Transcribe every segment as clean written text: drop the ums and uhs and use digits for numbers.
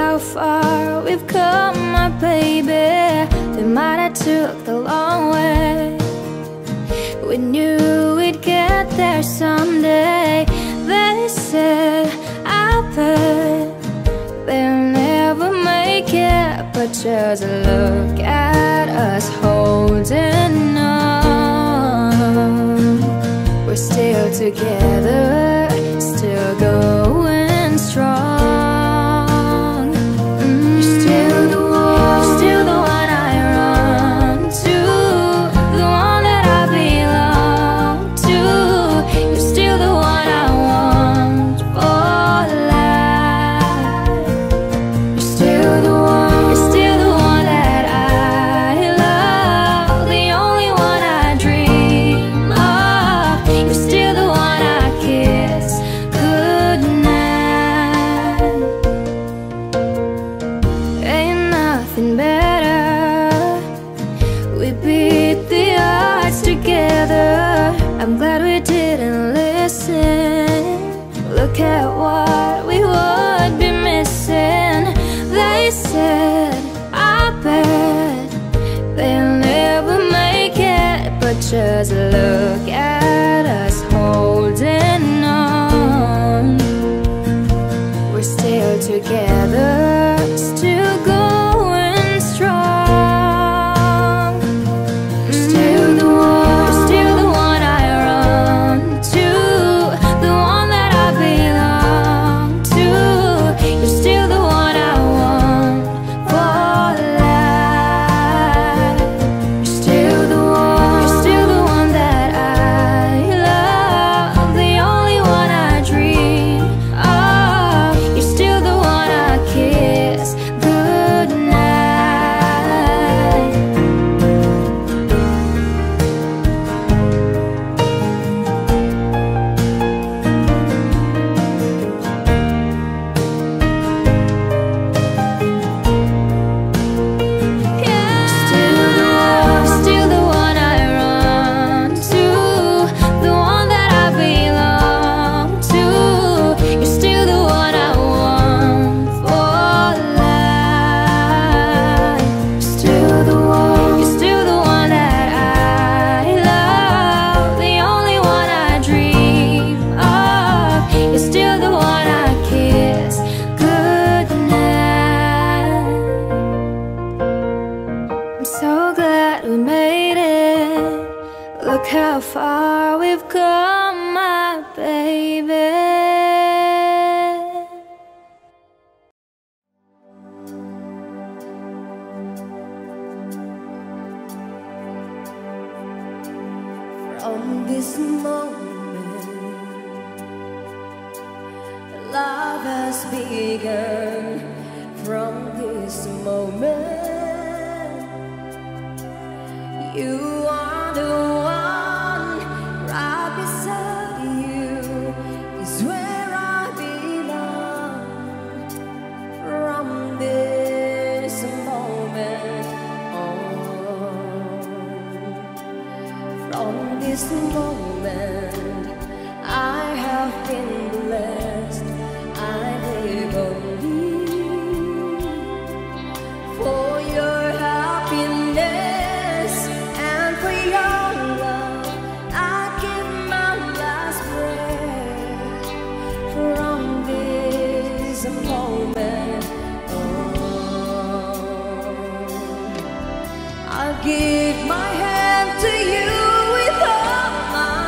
how far we've come, my baby. The might I took the long way. We knew we'd get there someday. They said, I bet they'll never make it, but just look at us holding on. We're still together, still going strong. Just look at us holding on. We're still together, still going strong. You're still the one I run to, the one that I belong to. You're still the one I want for life. You're still the one. Give my hand to you with all my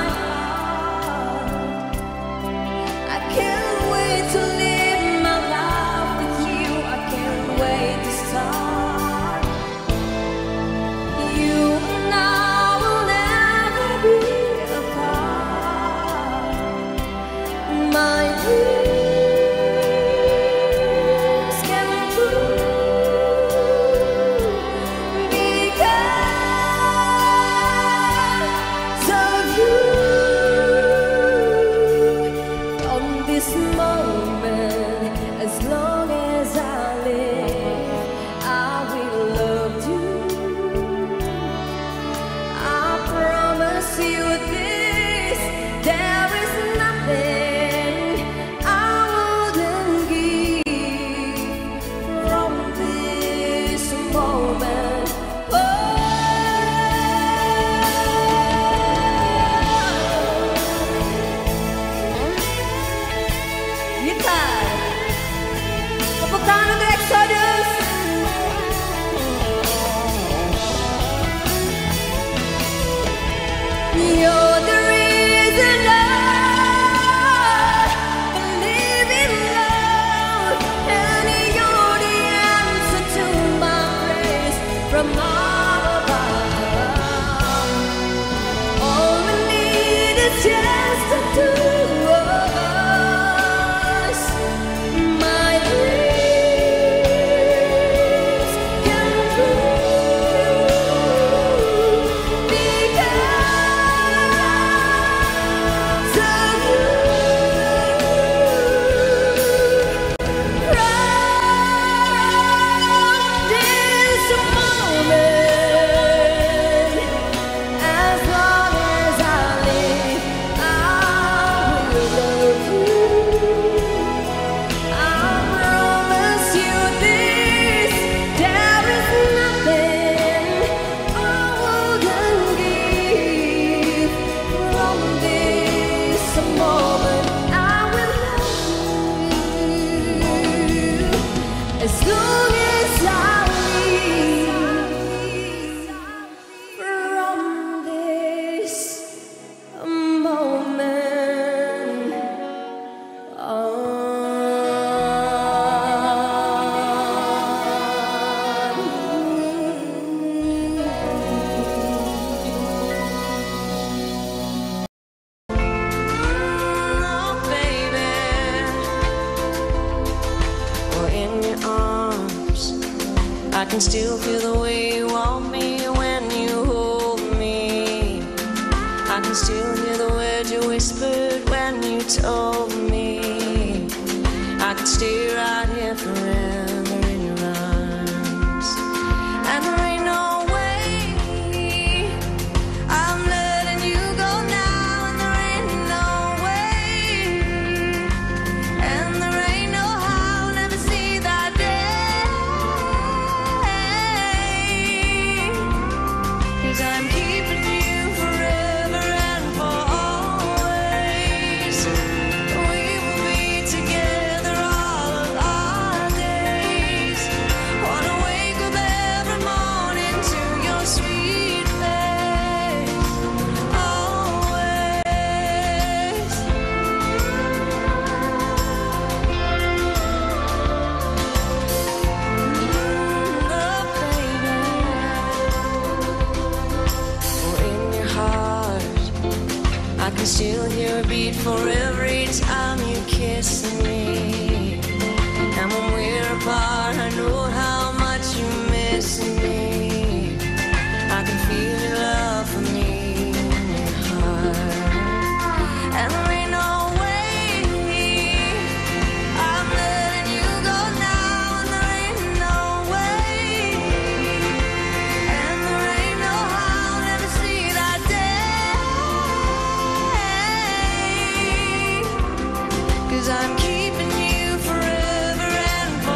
I can still feel the way you want me when you hold me. I can still hear the words you whispered when you told me. I could stay right here forever in your arms. And there ain't no way I'm letting you go now. And there ain't no way, and there ain't no how. I'll never see that day, 'cause I'm keeping you forever and for always. We will be together I can still hear a beat for every time you kiss me. And when we're apart, I know how much you miss me. I can feel your love for me in your heart. And there ain't no way I'm letting you go now. And there ain't no way, and there ain't no how. I'll never see that day, 'cause I'm keeping you forever and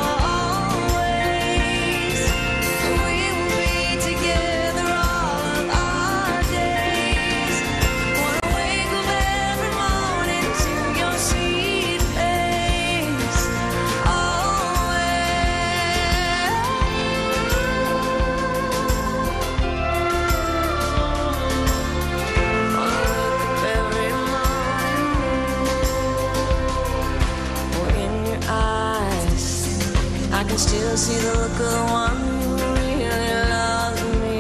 for always. We will be together all of our days. Wanna wake up every morning to your sweet face, always. Wanna wake up every morning. Or in your eyes, I can still see the look of the one who really loves me,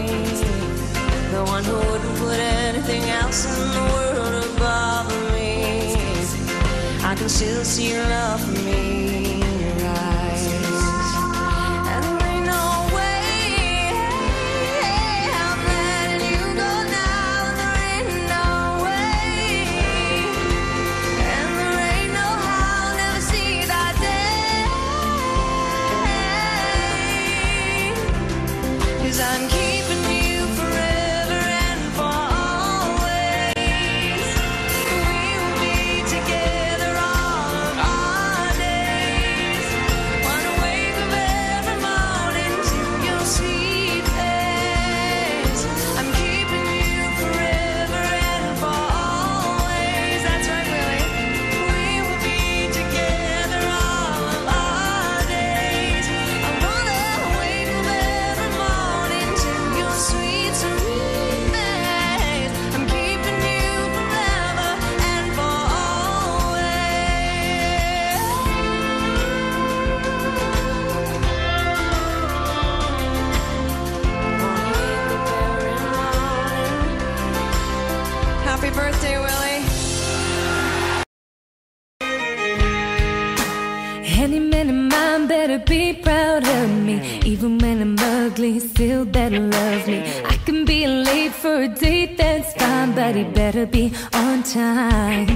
the one who wouldn't put anything else in the world above me. I can still see your love for me in your eyes. And there ain't no way I'm letting you go now. And there ain't no way, and there ain't no how. I'll never see that day, 'cause I'm keeping you forever and for always. We will be together all of our days. Wanna wake up every morning to your sweet face. I'm keeping you forever and for always. That's right, Willie. We will be together all of our days. I wanna wake up every morning to your sweet, sweet face. I'm keeping you forever and for always. Happy birthday, Willie. Any man in mind better be proud of me. Even when I'm ugly, still better love me. I can be late for a date, that's fine, but he better be on time.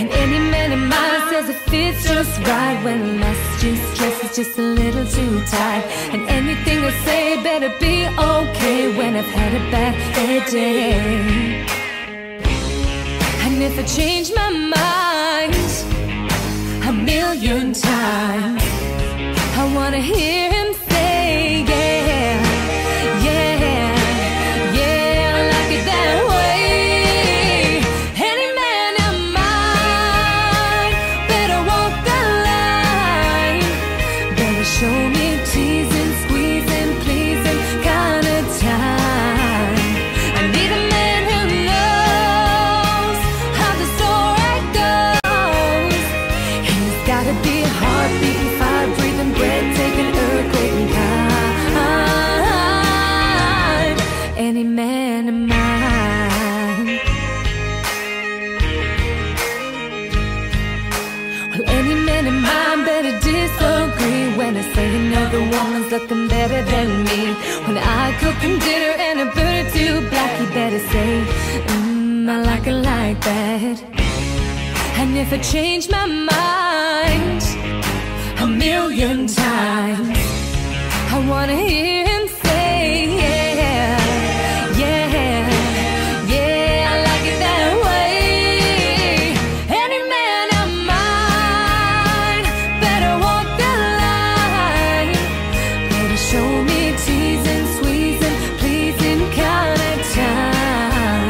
And any man in mind says it fits just right, when last jeans dress is just a little too tight. And anything I say better be okay when I've had a bad day. And if I change my mind a million times, I wanna hear him say, yeah, yeah, yeah, I like it that way. Any man of mine better walk the line, better show me teasing, squeezing, pleasing kind of time. I need a man who knows how the story goes. Gotta be a heartbeat in 5 looking better than me. When I cook him dinner and a bird or two black, he better say, I like it like that. And if I change my mind a million times, I wanna hear him say, yeah, yeah, yeah, I like it that way. Any man of mine better walk the line, better show me teasing, squeezing, pleasing kind of time.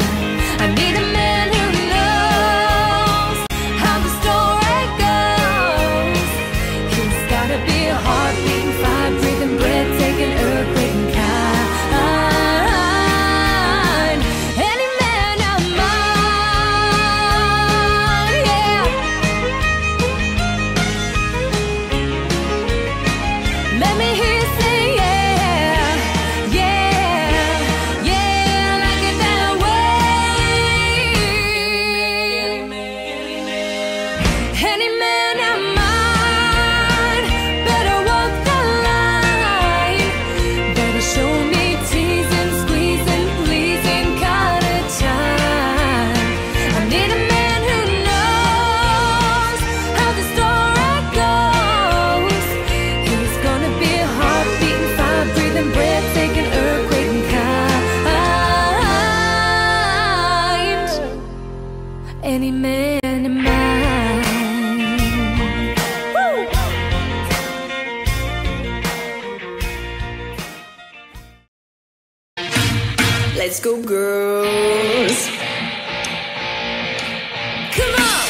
I need a man who knows how the story goes. He's gotta be a heartbeat, fire breathing, breath taking, earth breaking kind. Any man of mine, yeah. Let me hear you say, yeah, yeah, yeah, I like it that way. Any man of mine better walk the line, better show me teasing, squeezing, pleasing kind of time. I need a man who knows how the story goes. He's gonna be a heartbeat, fire breathing, breath taking, earthquake and kind. Any man in mind. Let's go, girls. Come on!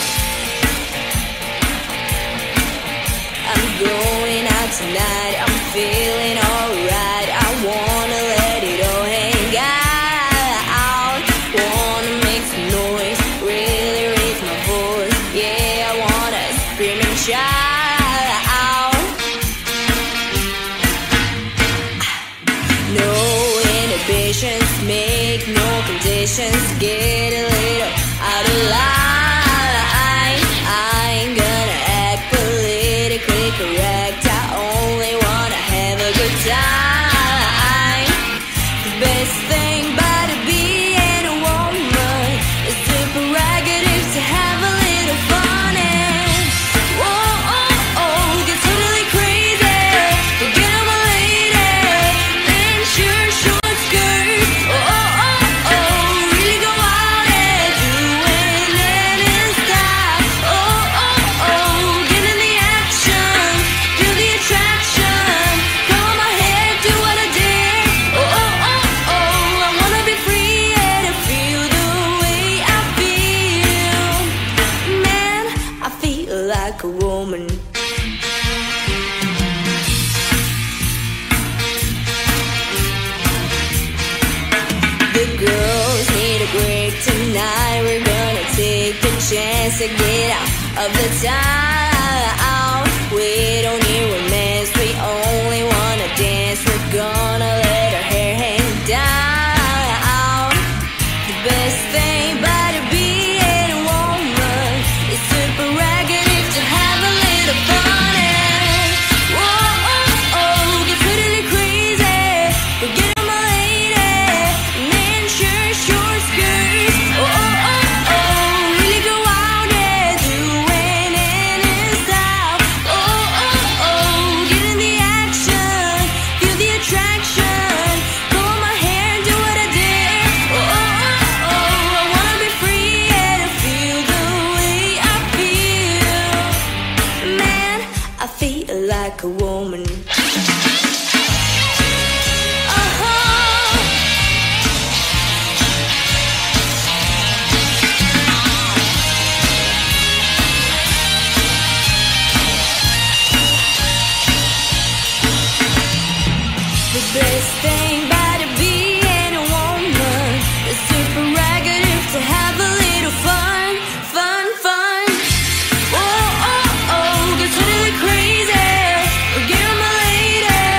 I'm going out tonight. I'm feeling alright. I wanna let it all hang out. Wanna make some noise. Really raise my voice. Yeah, I wanna scream and shout out. No inhibitions, make no conditions. Get a little out of line. I ain't gonna act politically correct. I only wanna have a good time. The best thing about being a woman is the prerogative to have a little fun and whoa, oh, oh, get totally crazy. Forget I'm a lady. Then sure, short skirts. Oh, oh, oh, really go out and do it, let it stop. Oh, oh, oh, get in the action, feel the attraction. Call my head, do what I did. Oh, oh, oh, oh, I wanna be free and I feel the way I feel. Man, I feel like a woman. The girls need a break tonight. We're gonna take the chance to get out of the town. We don't need romance, we only wanna dance. We're gonna let our hair hang down. The best thing about being a woman is the prerogative to have a little fun and whoa, oh, oh, get totally crazy. Forget I'm a lady. Men, sure, short skirts. Oh, oh, oh, oh, really go out and do it in his style. Oh, oh, oh, get in the action, feel the attraction. Pull my hair, do what I did. Oh, oh, oh, oh, I wanna be free and I feel the way I feel. Man, I feel like a woman. Uh-huh. The best thing about being a woman is the prerogative to have a little fun, fun, fun. Oh, oh, oh, get totally crazy. Forget I'm a lady.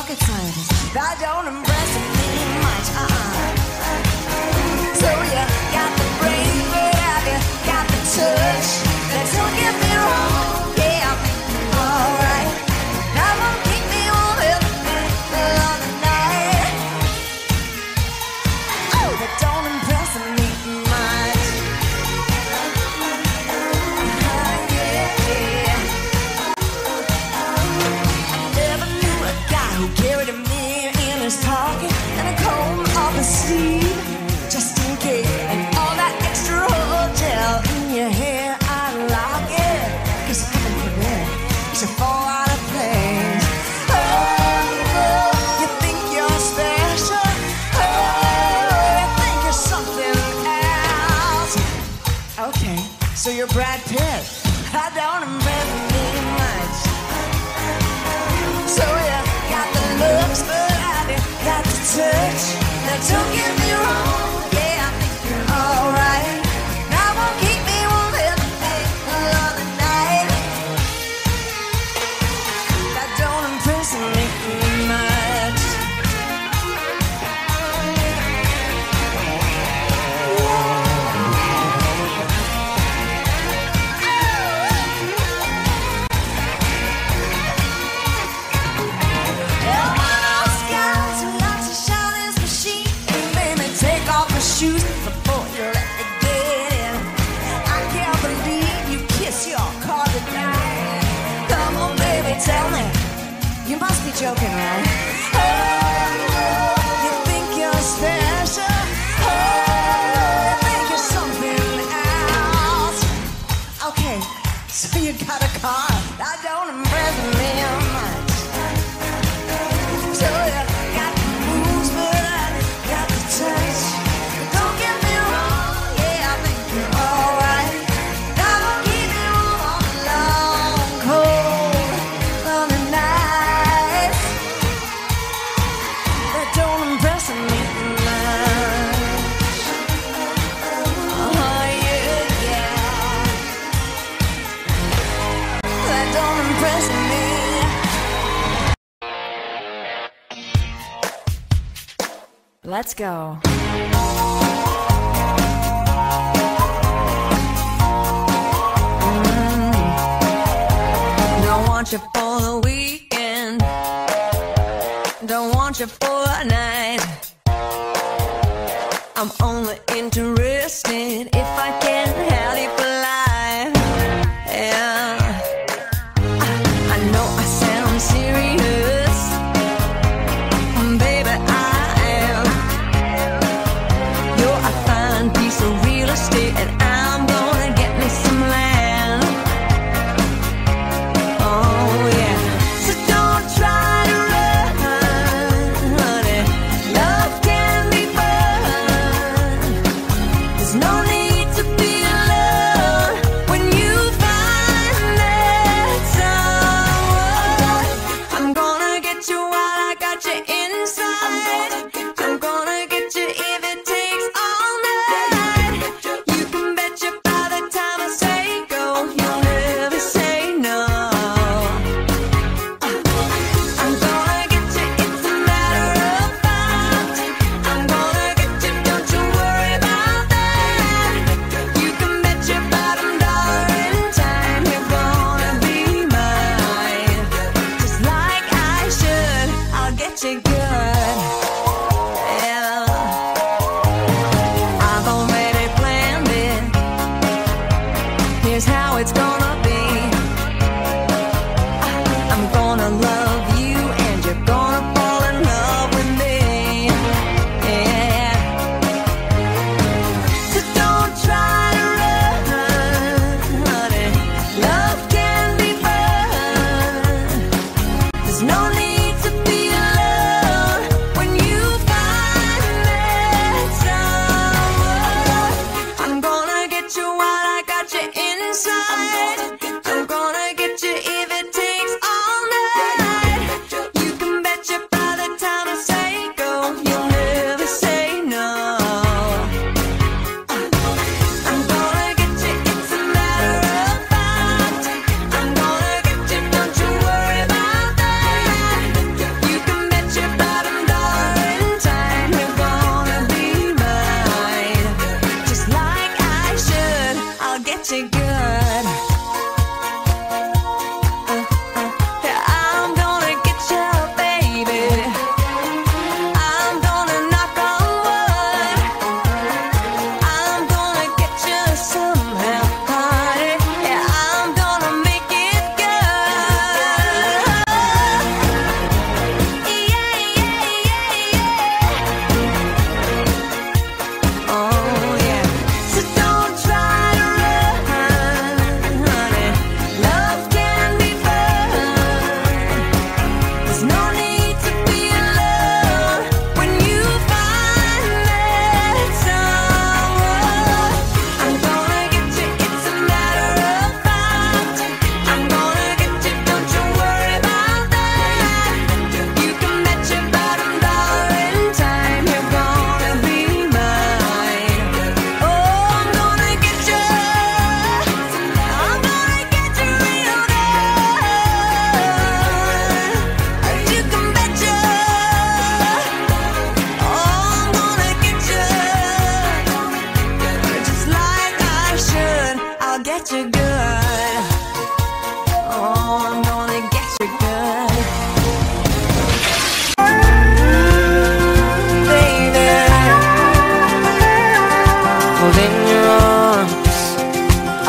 rocket scientist. That don't impress me much. So you got the bravery, have you got the touch? Now don't get me wrong, yeah, I'm alright. That won't keep me warm in the middle of the night. Oh, that don't impress me much. I never knew a guy who carried a mirror in his pocket and a comb off his sleeve, just in case. And all that extra gel in your hair, I like it, 'cause it's coming from there, it's a fall out of place. Oh, girl, you think you're special. Oh, you think you're something else. Okay, so you're Brad Pitt. I don't remember me much. So you got the looks, but I did got the touch. Now don't get me wrong, yeah, I think you're alright. That won't keep me warm in the middle of the night. That don't impress me much. Well, one of those guys who loves to shout his machine, and made me take off my shoes before you let me get in. I can't believe you kiss your car tonight. Come on, baby, tell me, you must be joking, right? Oh, you think you're special. Oh, you think you're something else. Okay, so you got a car. That don't impress me much. So you got the moves, but I ain't got the touch. Don't get me wrong, yeah, I think you're alright. That won't keep me warm on the long, cold summer night. That don't impress me much. Oh, yeah. That don't impress me. Let's go. Don't want you for the weekend. Don't want you for a night. I'm only interested if I can have you for life. Yeah. I know I said I'm serious. Baby, I am. You're a fine piece of real estate, and I'm gonna get me some land. Oh yeah. So don't try to run, honey. Love can be fun. There's no need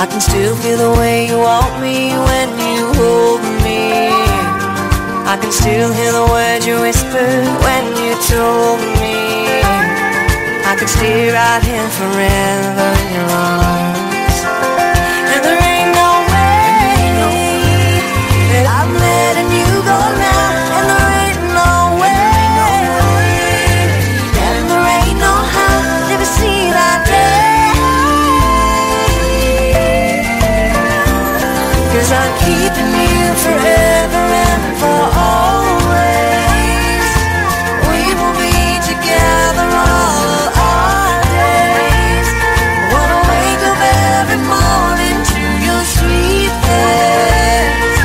I can still feel the way you want me when you hold me. I can still hear the words you whispered when you told me. I can stay right here forever in your arms. And there ain't no way that I'm letting you go now. And there ain't no way, and there ain't no how. Never see that day. 'Cause I'm keeping you forever and for always. We will be together all our days. Wanna wake up every morning to your sweet face,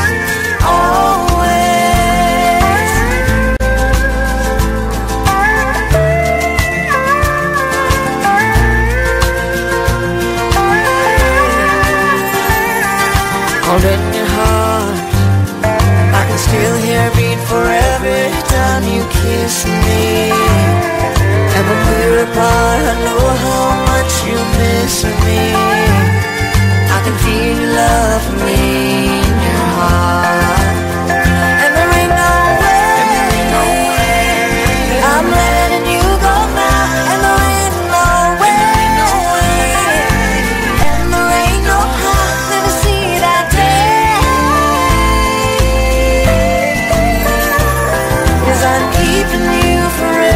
always. Holding your heart, I can still hear it beat for every time you kiss me. And when we're apart, I know how much you miss me. I can feel your love for me in your heart. And there ain't no way that I'm letting you go now. And there ain't no way, and there ain't no how. Never see that day. 'Cause I'm keeping you forever.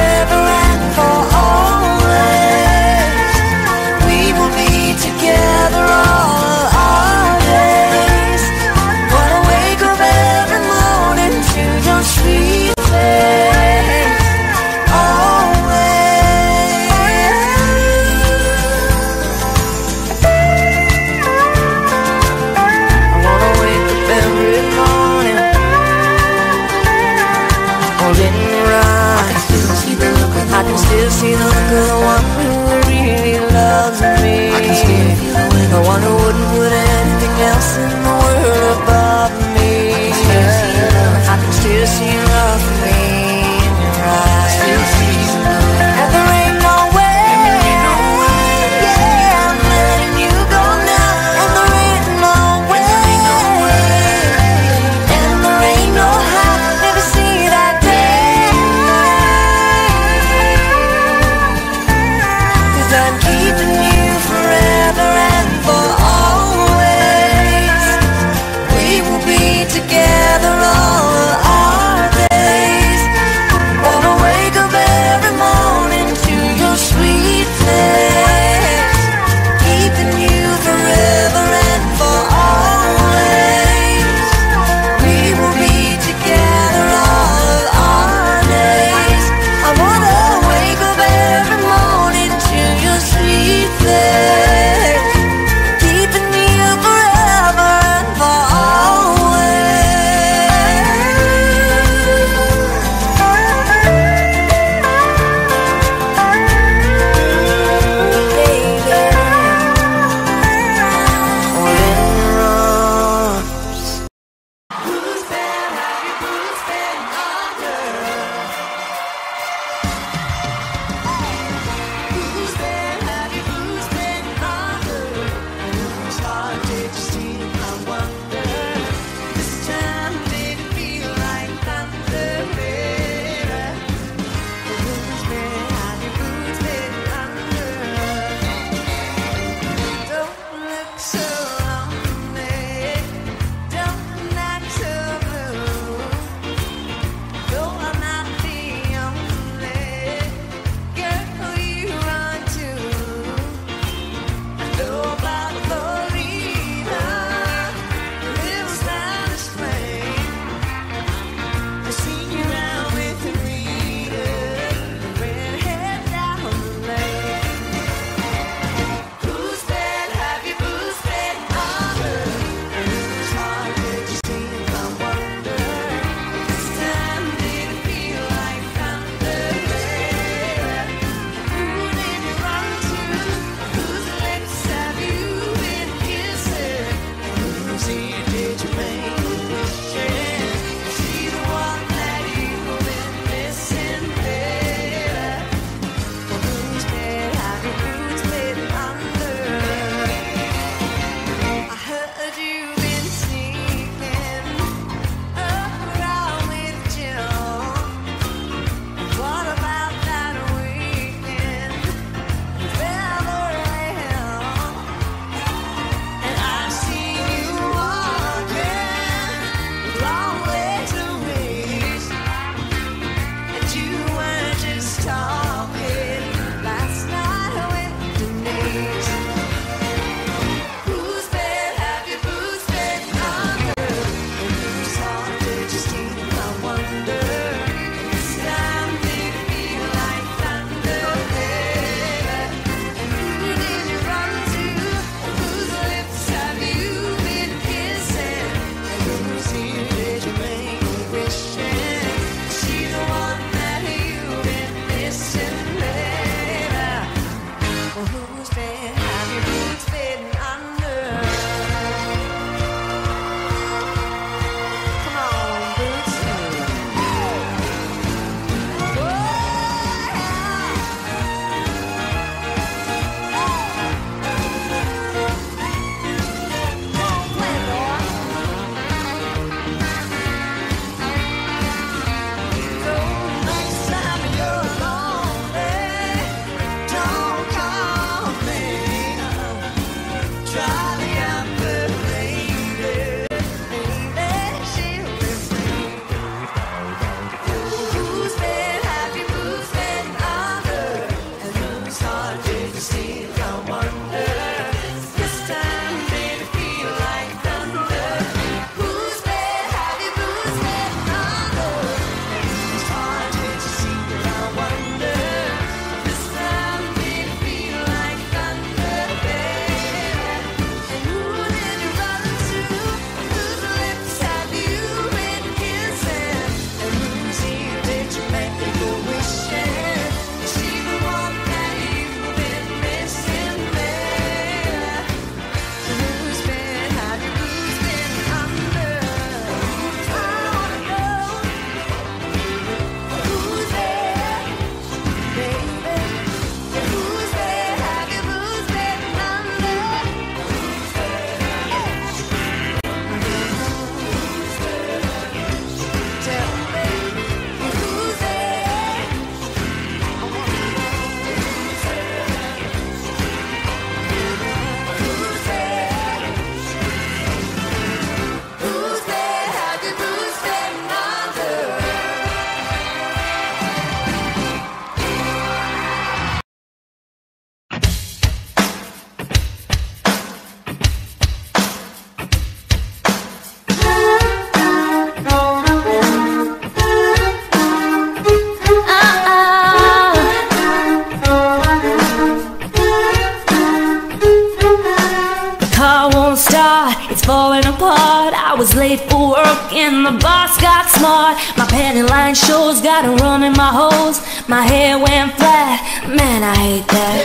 walk and the boss got smart. My panty line shows, got a rum in my holes. My hair went flat, man, I hate that.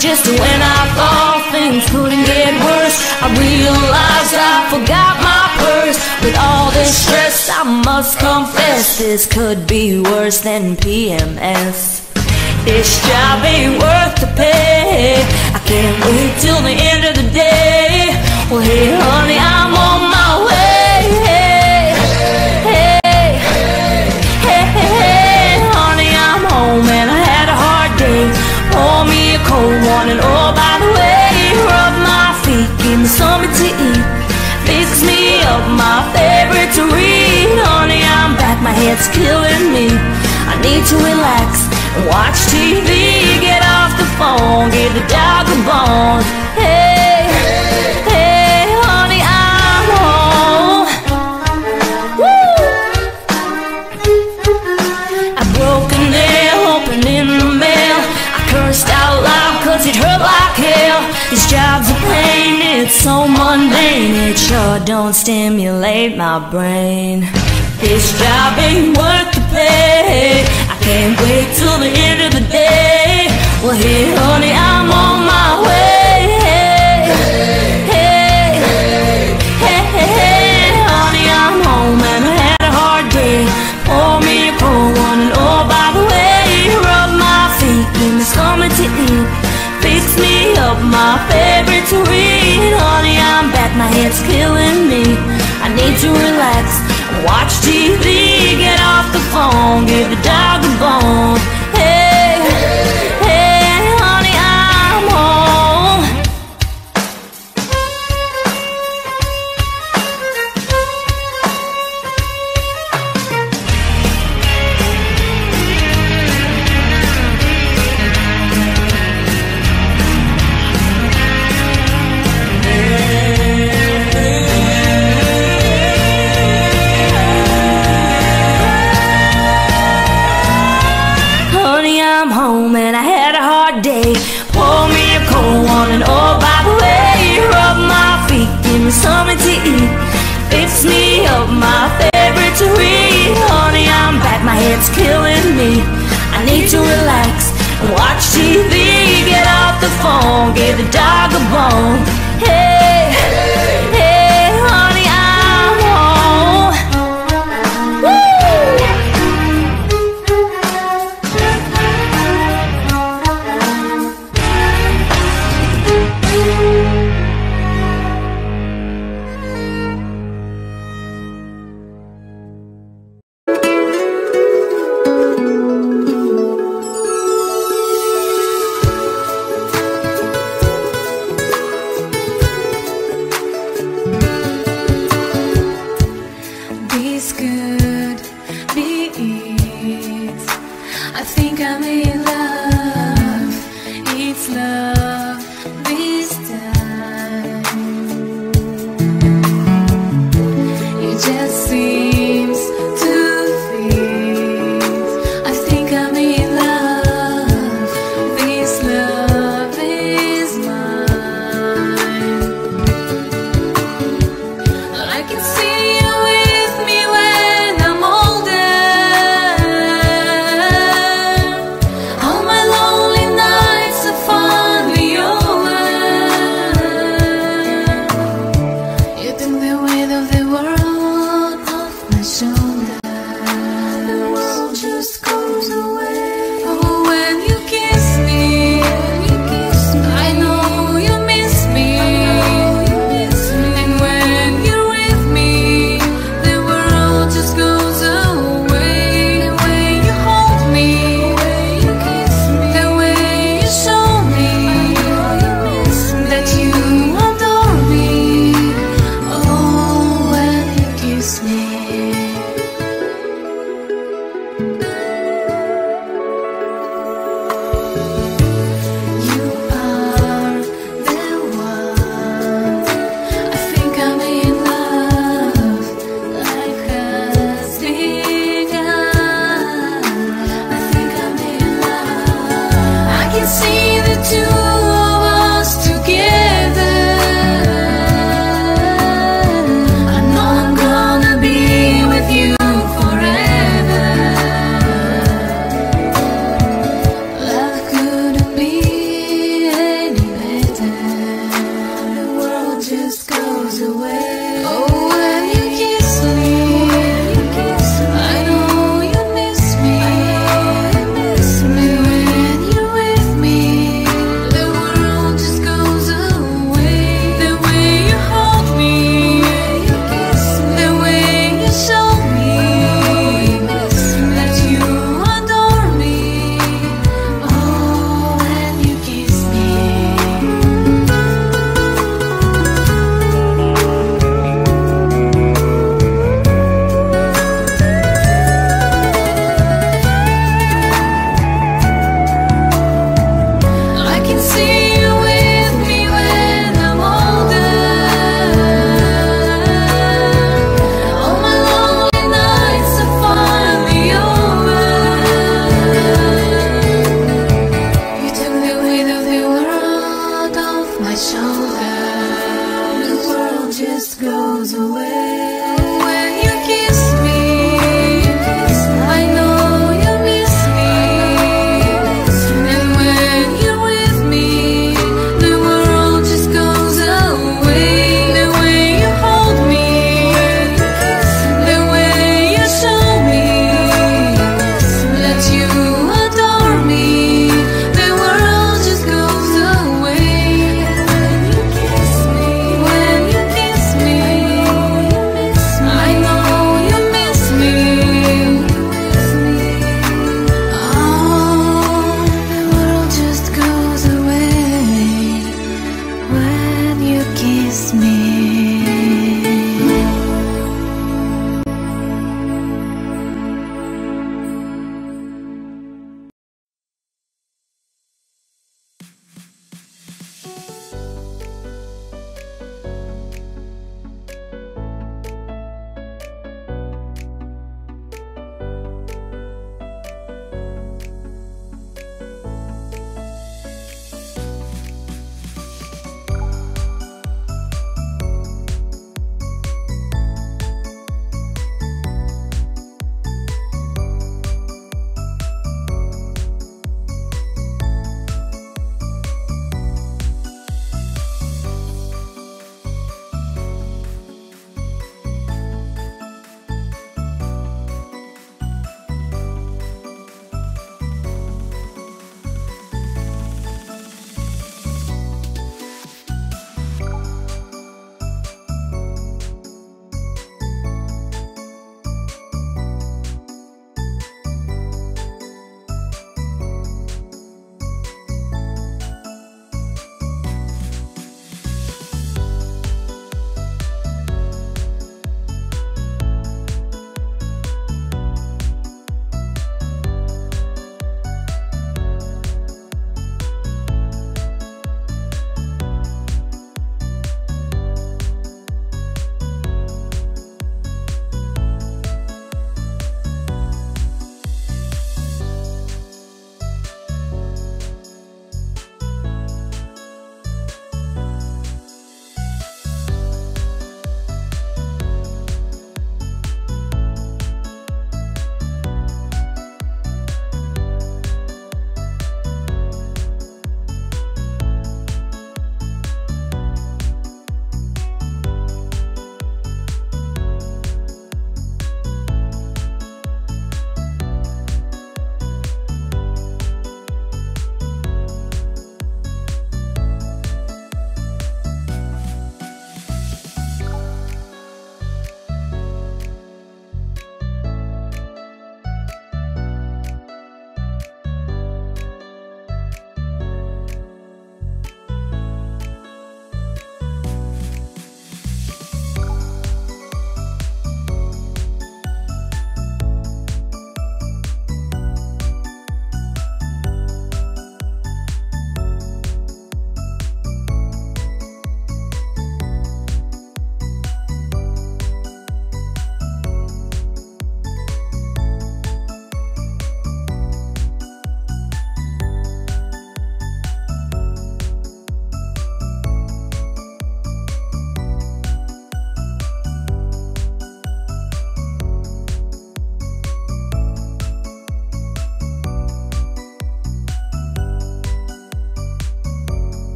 Just when I thought things couldn't get worse, I realized I forgot my purse. With all this stress, I must confess, this could be worse than PMS. This job ain't worth the pay, I can't wait till the end of the day. Well, hey honey, I'm on my way. Hey, hey, hey, hey, hey, hey. Honey, I'm home and I had a hard day. Pour me a cold one and oh, by the way, rub my feet, give me something to eat, fix me up my favorite to read. Honey, I'm back, my head's killing me, I need to relax, watch TV, get off the phone, give the dog a bone. Hey, hey, hey, honey, I'm home. Woo! I broke a nail, open in the mail, I cursed out loud cause it hurt like hell. This job's a pain, it's so mundane, it sure don't stimulate my brain. This job ain't worth the pay, I can't wait till the end of the day. Well, hey, honey, I'm on my way. Hey, hey, hey, hey, hey, hey. Honey, I'm home and I had a hard day. Pour me a cold one and oh, by the way, rub my feet, give me something to eat, fix me up my favorite to read. Honey, I'm back, my head's killing me, I need to relax, watch TV, get off the phone, give the dog a bone. Hey, hey, honey, I'm home. Something to eat, fix me up my favorite to read. Honey, I'm back, my head's killing me, I need to relax, watch TV, get off the phone, give the dog a bone. Hey, hey, honey, I'm home. Woo!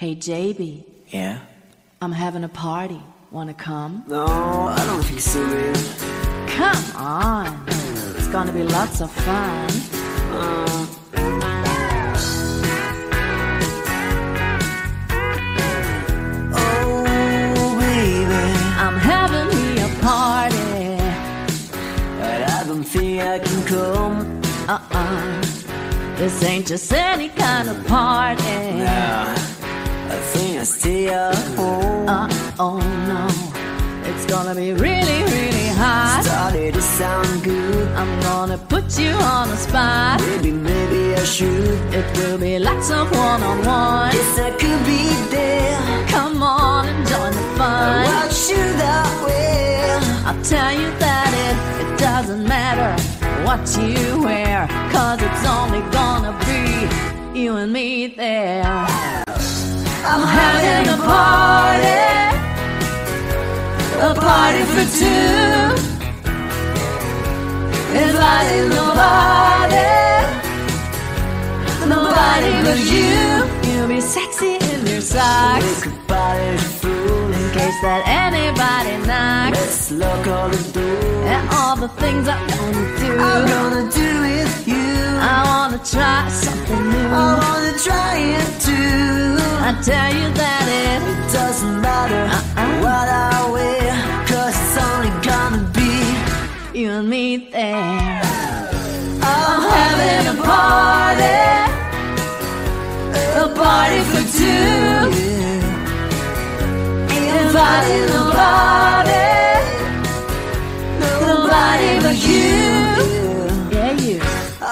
Hey, JB. Yeah? I'm having a party. Wanna come? No, I don't think so, man. Come on. It's gonna be lots of fun. Oh, baby. I'm having me a party. But I don't think I can come. This ain't just any kind of party. Nah. I think I stay at home. Oh no, it's gonna be really, really hot. Started to sound good. I'm gonna put you on the spot. Maybe I should. It will be lots of one-on-one. Yes, I could be there. Come on and join the fun. I'll watch you that way. I'll tell you that it doesn't matter what you wear, 'cause it's only gonna be you and me there. I'm having a party, a party for two. Inviting nobody, nobody but you. You'll be sexy in your socks, in case that anybody knocks. Let's lock all the doors and all the things I'm gonna do. I'm gonna do with you. I wanna try something new. I wanna try it too. I tell you that it doesn't matter what I wear, 'cause it's only gonna be you and me there. I'm having a party, a party for two. Inviting nobody, nobody but you. Yeah, you.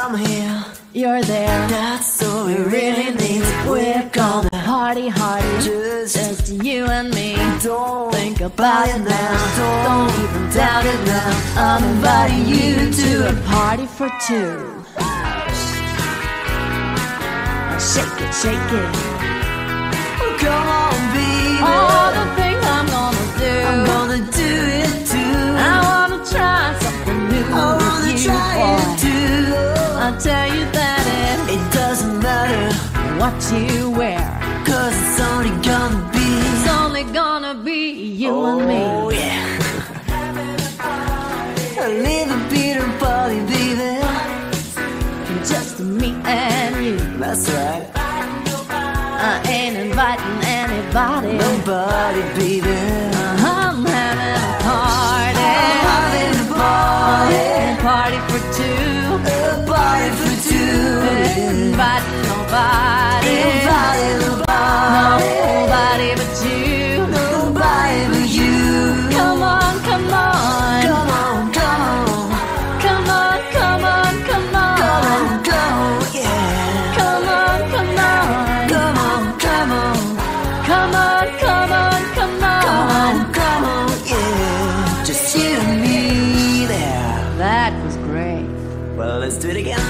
I'm here, you're there. That's all we really need. We're gonna party hardy, just you and me. Don't think about it now, don't even doubt it now. I'm inviting you to a party for two. Shake it, shake it. Oh, come on, baby. All the things I'm gonna do, I'm gonna do it too. I wanna try something new. I wanna try it too. I'll tell you that it doesn't matter what you wear, 'cause it's only gonna be, it's only gonna be you and me. Oh yeah. I live a bitter party, baby. Just me and you. That's right. I ain't inviting anybody. Nobody, baby. I'm having a party. I'm having a party. A party for two. A party for two. Inviting nobody. Inviting nobody. Nobody but you. Nobody but you. Come on, come on. Come on, come on. Come on, come on, come on. Let's do it again.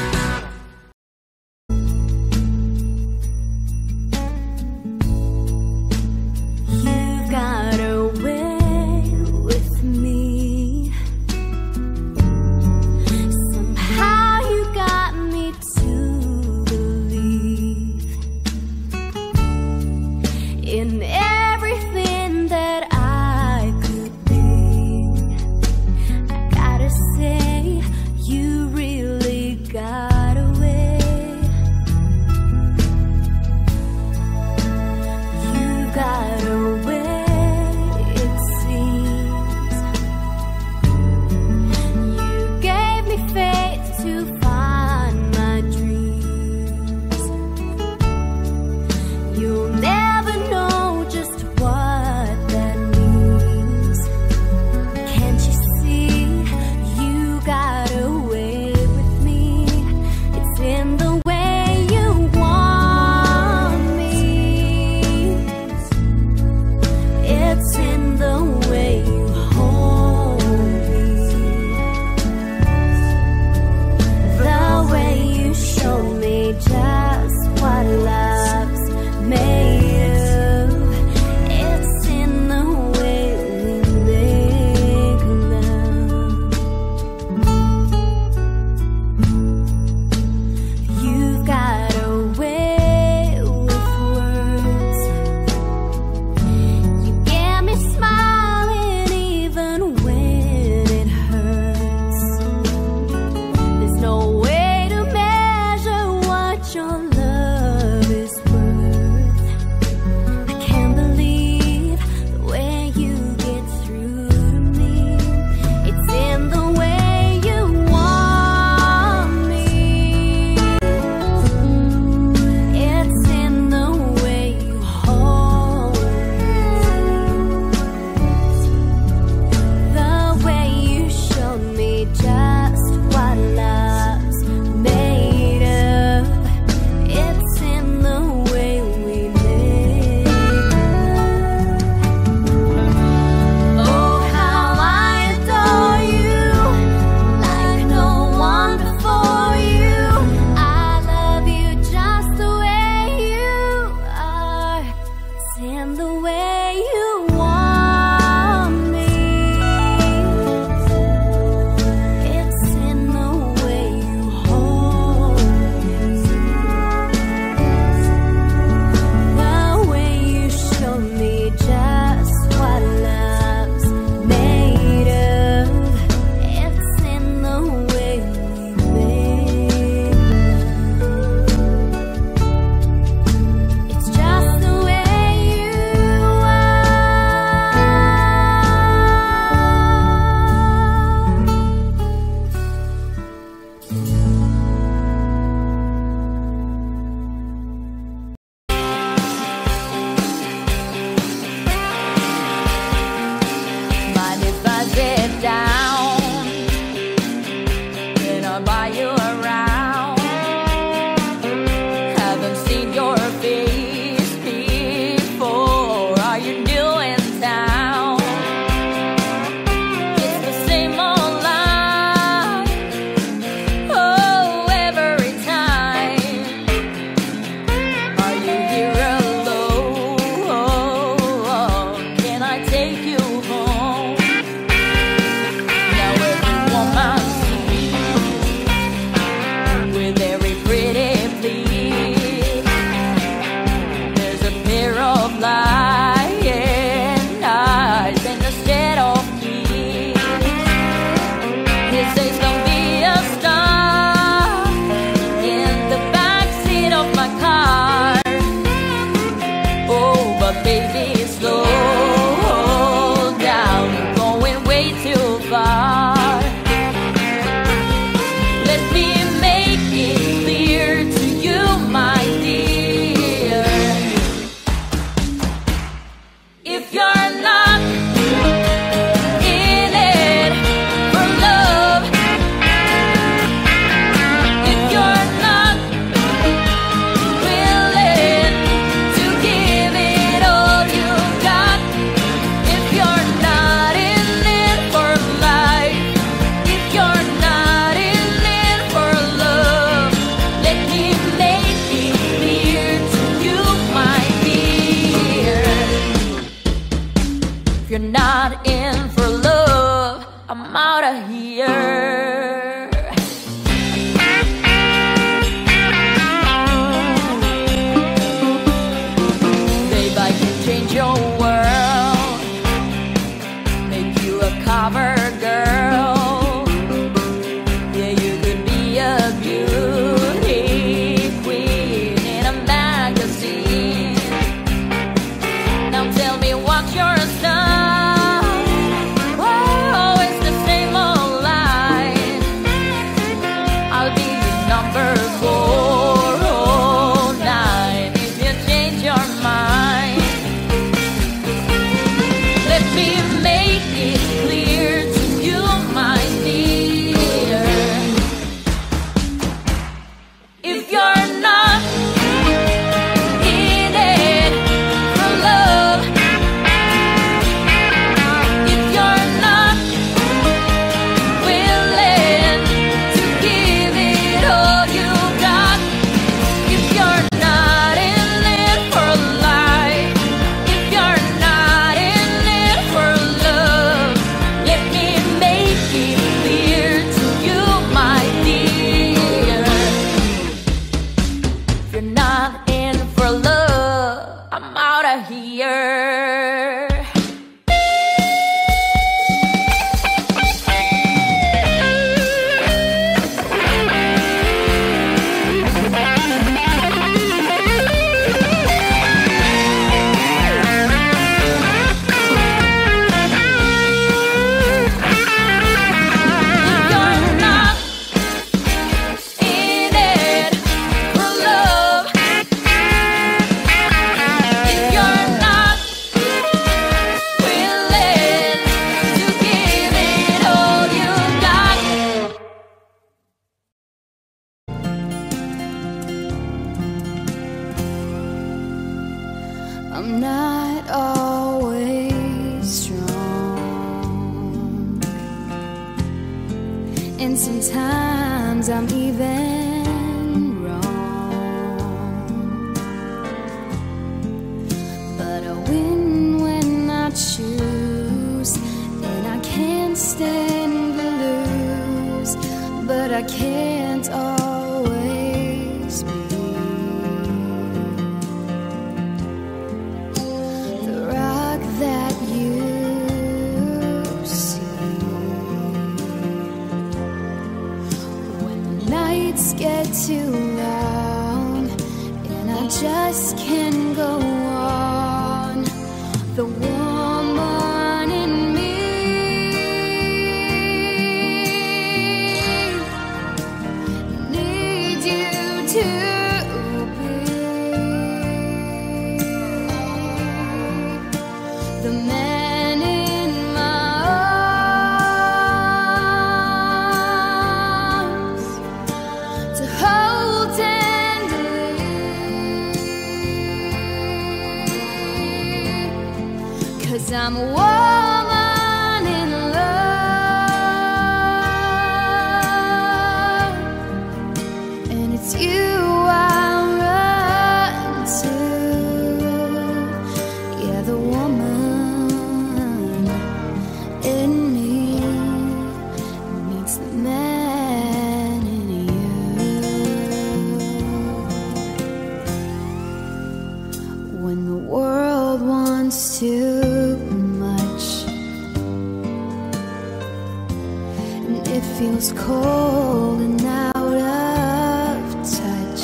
You got away with me. Somehow you got me to believe in everything that I could be. I gotta say, you really got number 409 if you change your mind. Let me make it clear to you, my dear, if you're not in it for love, if you're not willing to give it all you got, if you're not in it for life, if you're not in it for love, let me make it clear to you, my dear, if you're not in for love, I'm out of here. I'm not always strong, and sometimes I'm even wrong, but I win when I choose, and I can't stand to lose, but I can't always be get too long, and I just can't go on. The woman in me needs you to be the man. I'm a woman in love, and it's you I run to. Yeah, the woman in me needs the man in you. When the world wants to feels cold and out of touch,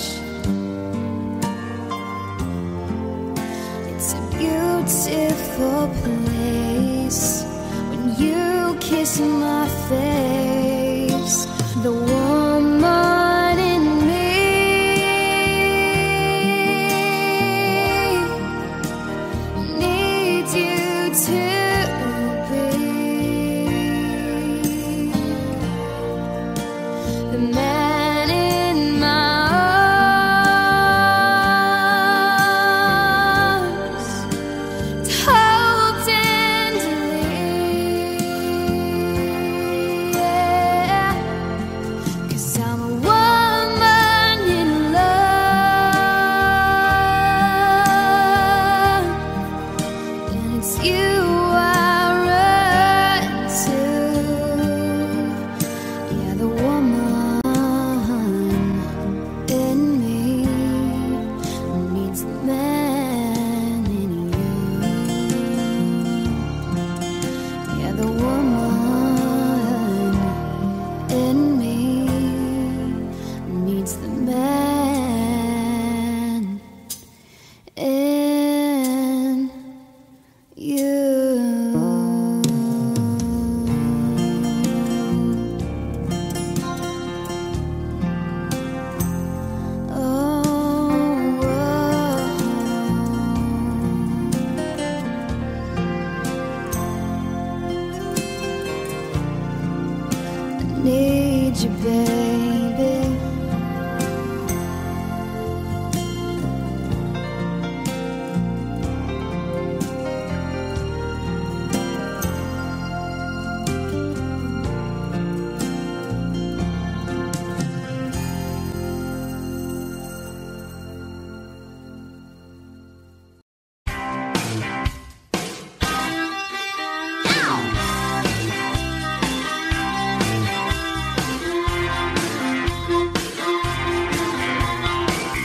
it's a beautiful place when you kiss my face. The woman in me needs you to be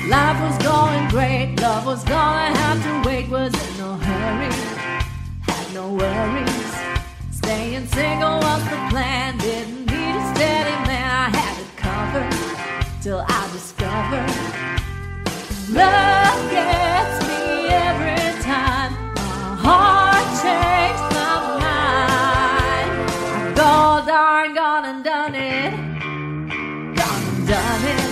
Life was going great, love was gonna have to wait. Was in no hurry, had no worries. Staying single was the plan, didn't need a steady man. I had it covered till I discovered love gets me every time. My heart changed my mind. I go darn, gone and done it, gone and done it.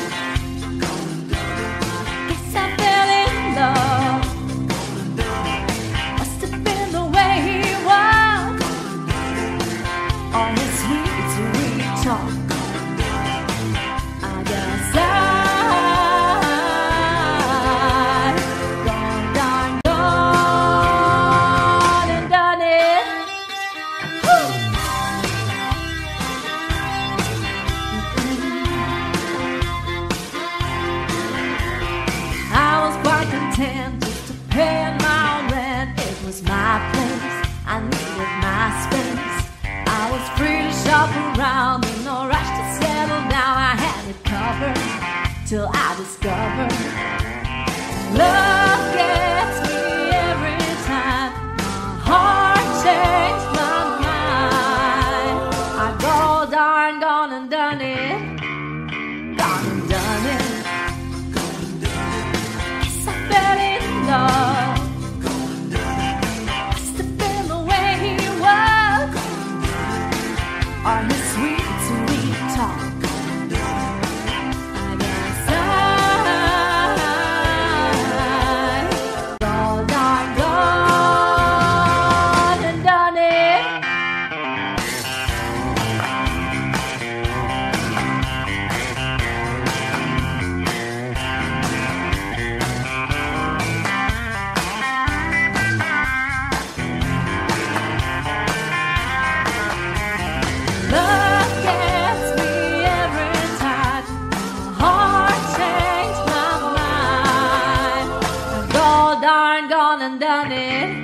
Around in no rush to settle down, I had it covered till I discovered love gets me every time. My heart changed my mind. I go darn, gone and done it, gone and done it. Yes, I fell in love. Done it.